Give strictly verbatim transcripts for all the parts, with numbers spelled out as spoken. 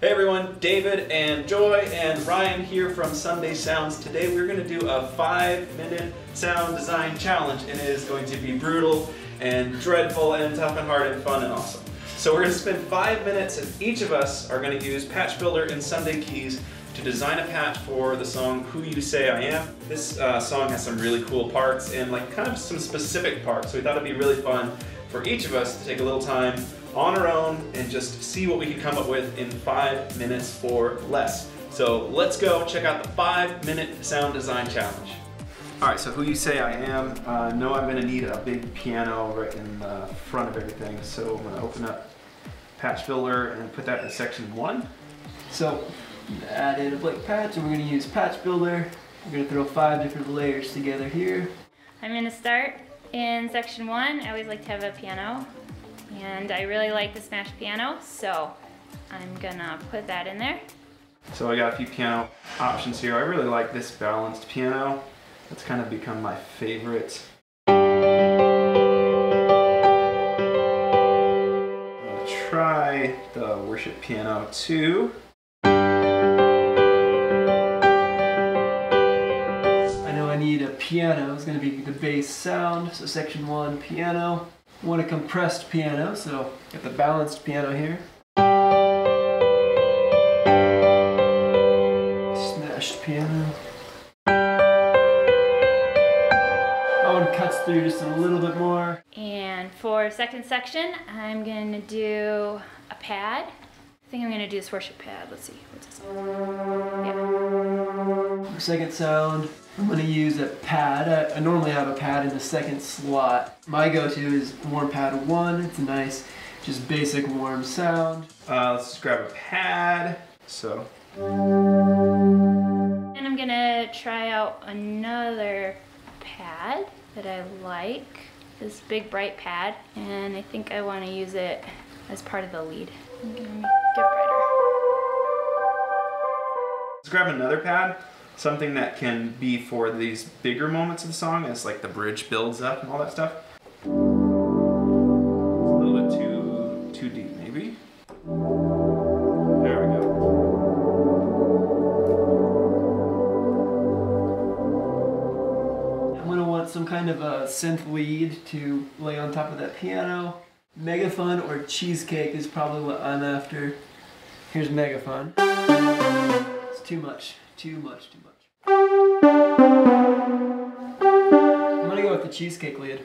Hey everyone, David and Joy and Ryan here from Sunday Sounds. Today we're going to do a five minute sound design challenge, and it is going to be brutal and dreadful and tough and hard and fun and awesome. So we're going to spend five minutes and each of us are going to use Patch Builder and Sunday Keys to design a patch for the song Who You Say I Am. This uh, song has some really cool parts and like kind of some specific parts, so we thought it'd be really fun for each of us to take a little time on our own and just see what we can come up with in five minutes or less. So let's go check out the five minute sound design challenge. All right, so Who You Say I Am. I uh, know I'm gonna need a big piano right in the front of everything, so I'm gonna open up Patch Builder and put that in section one. So added a blank patch, and we're gonna use Patch Builder. We're gonna throw five different layers together here. I'm gonna start in section one. I always like to have a piano, and I really like the Smash piano, so I'm gonna put that in there. So I got a few piano options here. I really like this balanced piano. That's kind of become my favorite. I'm gonna try the Worship Piano too. I know I need a piano. It's gonna be the bass sound, so section one, piano. I want a compressed piano, so got the balanced piano here. Smashed piano. Cuts through just a little bit more. And for second section, I'm gonna do a pad. I think I'm gonna do this Worship Pad. Let's see, what's this? Yeah. For second sound, I'm gonna use a pad. I, I normally have a pad in the second slot. My go-to is Warm Pad One. It's a nice, just basic warm sound. Uh, let's just grab a pad, so. And I'm gonna try out another pad that I like, this big bright pad, and I think I want to use it as part of the lead. I'm gonna make it brighter. Let's grab another pad, something that can be for these bigger moments of the song, as like the bridge builds up and all that stuff. It's a little bit too, too deep maybe. There we go. Some kind of a synth lead to lay on top of that piano. Megaphone or cheesecake is probably what I'm after. Here's megaphone. It's too much, too much, too much. I'm gonna go with the cheesecake lead.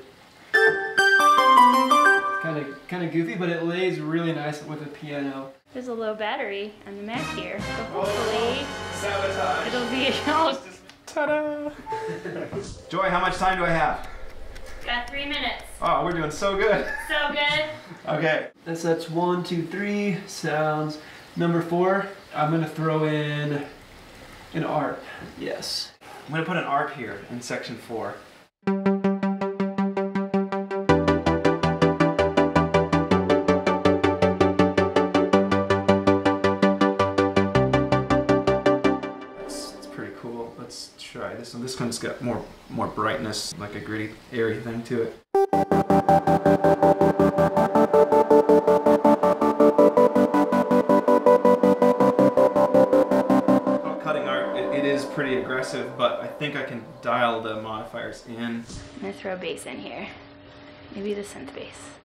It's kind of, kind of goofy, but it lays really nice with the piano. There's a low battery on the Mac here, so hopefully oh, it'll be almost. Ta-da! Joy, how much time do I have? Got three minutes. Oh, we're doing so good. So good. Okay. That's, that's one, two, three sounds. Number four, I'm gonna throw in an arp. Yes. I'm gonna put an arp here in section four. So this one's got more more brightness, like a gritty, airy thing to it. About cutting art, it, it is pretty aggressive, but I think I can dial the modifiers in. I'm gonna throw a bass in here. Maybe the synth bass.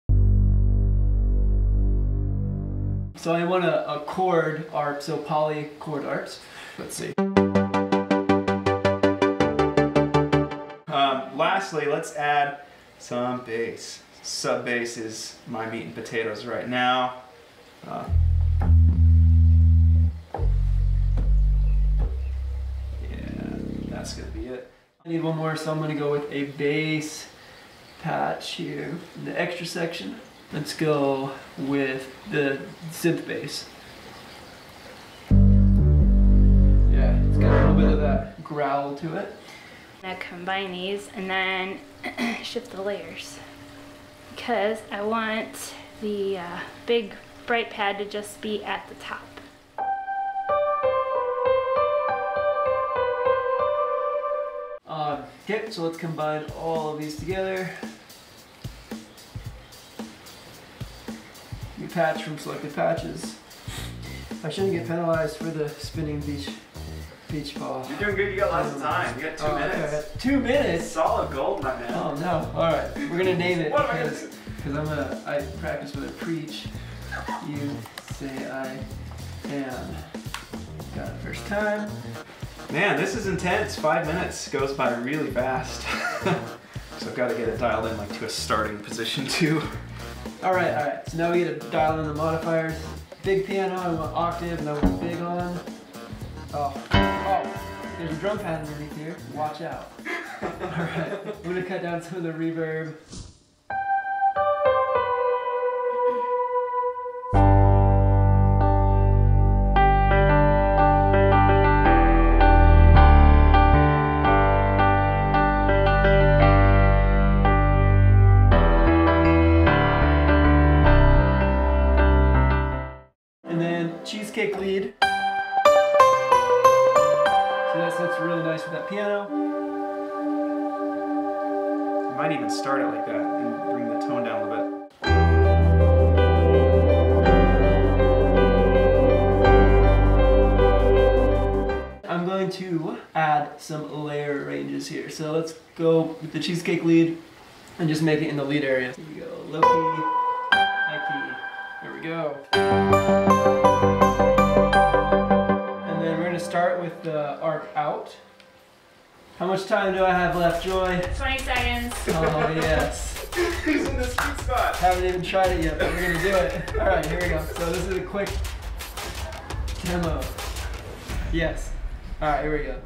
So I want a, a chord arp, so poly chord art. Let's see. Lastly, let's add some bass. Sub bass is my meat and potatoes right now. Uh, yeah, that's gonna be it. I need one more, so I'm gonna go with a bass patch here in the extra section. Let's go with the synth bass. Yeah, it's got a little bit of that growl to it. I combine these and then shift the layers because I want the uh, big bright pad to just be at the top. Uh, okay, so let's combine all of these together. New patch from selected patches. I shouldn't get penalized for the spinning beach beach ball. You're doing good. You got lots of time. You got two oh, minutes. Okay. Two minutes. Solid gold, my man. Oh no! All right, we're gonna name it. What am I gonna do? Because I'm gonna. I practice with a preach. You say I am. Got it first time. Man, this is intense. Five minutes goes by really fast. So I've got to get it dialed in like to a starting position too. All right, all right. So now we get to dial in the modifiers. Big piano, I want octave, and I want big on. Oh, oh, there's a drum pad underneath here. Watch out. All right, I'm gonna cut down some of the reverb. Cheesecake lead. So that sounds really nice with that piano. You might even start it like that and bring the tone down a little bit. I'm going to add some layer ranges here. So let's go with the cheesecake lead and just make it in the lead area. Here we go, low key, high key. There we go. Start with the arc out. How much time do I have left, Joy? twenty seconds. Oh, yes. He's in the sweet spot. Haven't even tried it yet, but we're gonna do it. All right, here we go. So this is a quick demo. Yes. All right, here we go.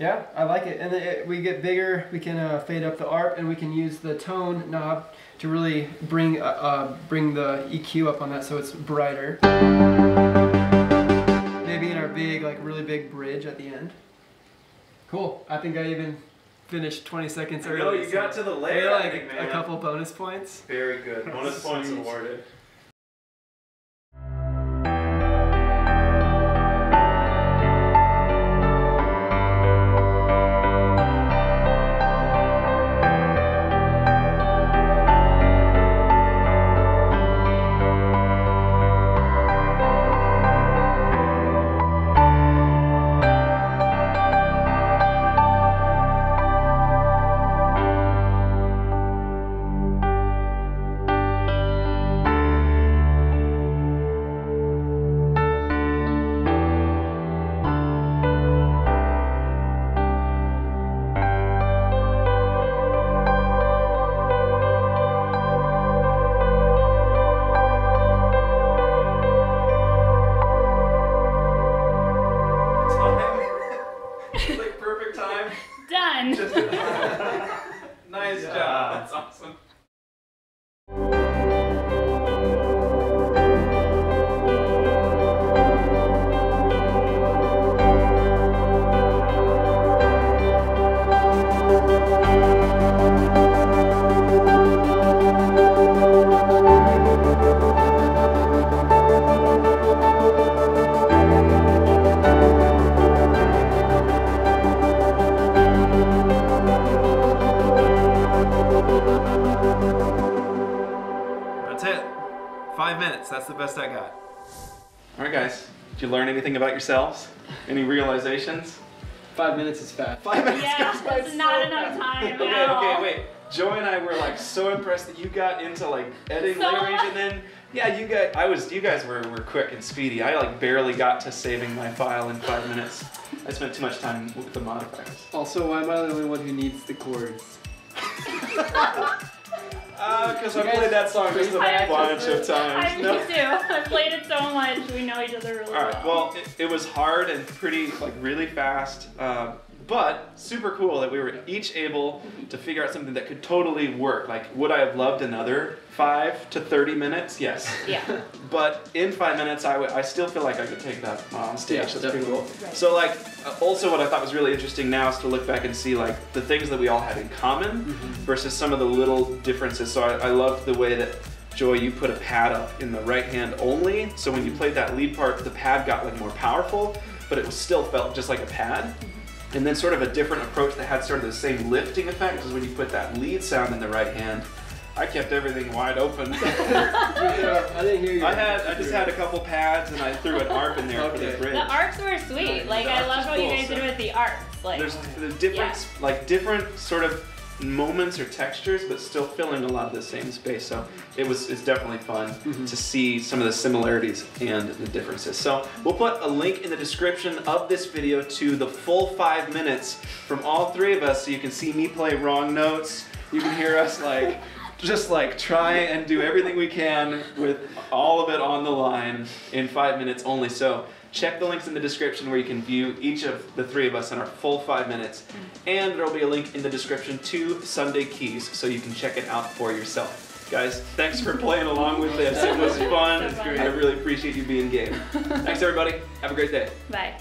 Yeah, I like it. And it, we get bigger, we can uh, fade up the arp, and we can use the tone knob to really bring, uh, uh, bring the E Q up on that so it's brighter. Maybe in our big, like really big bridge at the end. Cool, I think I even finished twenty seconds early. Oh, you so got to the layer, like think, man. A couple bonus points. Very good, bonus points awarded. Nice yeah. job, that's awesome. Five minutes, that's the best I got. All right guys, did you learn anything about yourselves? Any realizations? Five minutes is fast. Five minutes yeah, goes by so not enough time at okay, all. Okay, wait. Joy and I were like so impressed that you got into like editing so layer range and then yeah, you guys I was you guys were, were quick and speedy. I like barely got to saving my file in five minutes. I spent too much time with the modifiers. Also, why am I the only one who needs the chords? Ah, uh, because I played that song just a bunch of times. I no. do. I played it so much. We know each other really well. All right. Well, well it, it was hard and pretty, like really fast, uh, but super cool that we were each able to figure out something that could totally work. Like, would I have loved another five to thirty minutes? Yes. Yeah. But in five minutes, I would. I still feel like I could take that on stage. Yeah, that's definitely. Pretty cool. Right. So like, also what I thought was really interesting now is to look back and see like the things that we all had in common mm-hmm. versus some of the little differences. So I, I loved the way that Joy, you put a pad up in the right hand only. So when you played that lead part, the pad got like more powerful, but it was still felt just like a pad. And then sort of a different approach that had sort of the same lifting effect is when you put that lead sound in the right hand. I kept everything wide open. Yeah, I didn't hear you. I had, I just had a couple pads and I threw an arp in there okay. for the bridge. The arps were sweet. Like I love what cool, you guys so. Did with the arps. Like there's, there's different, yeah. like different sort of moments or textures, but still filling a lot of the same space. So it was, it's definitely fun mm-hmm. to see some of the similarities and the differences. So we'll put a link in the description of this video to the full five minutes from all three of us, so you can see me play wrong notes. You can hear us like. Just like try and do everything we can with all of it on the line in five minutes only. So check the links in the description where you can view each of the three of us in our full five minutes. And there'll be a link in the description to Sunday Keys so you can check it out for yourself. Guys, thanks for playing along with this. It was fun. It's great. I really appreciate you being game. Thanks everybody. Have a great day. Bye.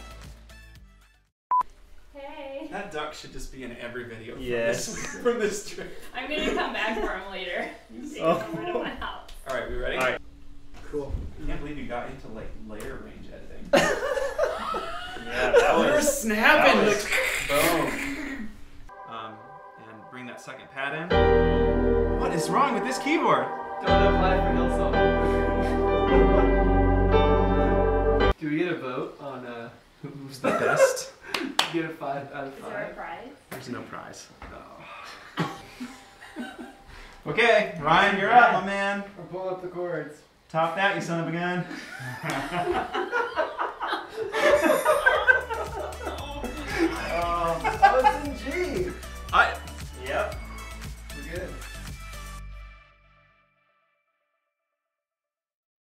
That duck should just be in every video from, yes. this, from this trip. I'm going to come back for him later. Oh. Alright, we ready? All right. Cool. I can't believe you got into like layer range editing. Yeah, that was... We were snapping! Was, boom. Um, and bring that second pad in. What is wrong with this keyboard? Don't apply for Hillsong. Do we get a vote on uh, who's the best? Get a five out of five. Is there a prize? There's no prize. No. Okay, Ryan, you're up, my man. Or pull up the cords. Top that, you son of a gun.